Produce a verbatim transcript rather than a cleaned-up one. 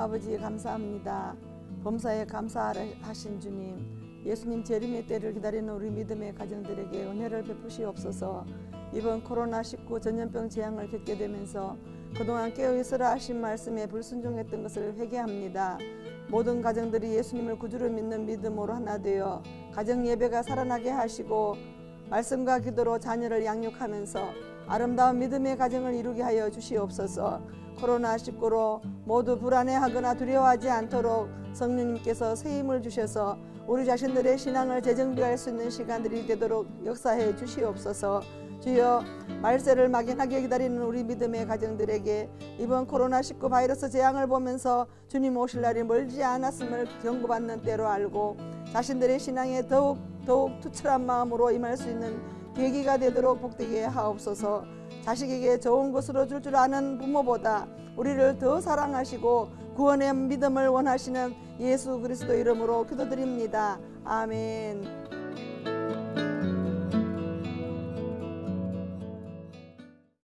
아버지 감사합니다. 범사에 감사하신 주님, 예수님 재림의 때를 기다리는 우리 믿음의 가정들에게 은혜를 베푸시옵소서. 이번 코로나 십구 전염병 재앙을 겪게 되면서 그동안 깨어있으라 하신 말씀에 불순종했던 것을 회개합니다. 모든 가정들이 예수님을 구주를 믿는 믿음으로 하나 되어 가정 예배가 살아나게 하시고 말씀과 기도로 자녀를 양육하면서 아름다운 믿음의 가정을 이루게 하여 주시옵소서. 코로나 십구로 모두 불안해하거나 두려워하지 않도록 성령님께서 새 힘을 주셔서 우리 자신들의 신앙을 재정비할 수 있는 시간들이 되도록 역사해 주시옵소서. 주여, 말세를 막연하게 기다리는 우리 믿음의 가정들에게 이번 코로나 십구 바이러스 재앙을 보면서 주님 오실 날이 멀지 않았음을 경고받는 때로 알고 자신들의 신앙에 더욱 더욱 투철한 마음으로 임할 수 있는 계기가 되도록 복되게 하옵소서. 자식에게 좋은 것으로 줄 줄 아는 부모보다 우리를 더 사랑하시고 구원의 믿음을 원하시는 예수 그리스도 이름으로 기도드립니다. 아멘.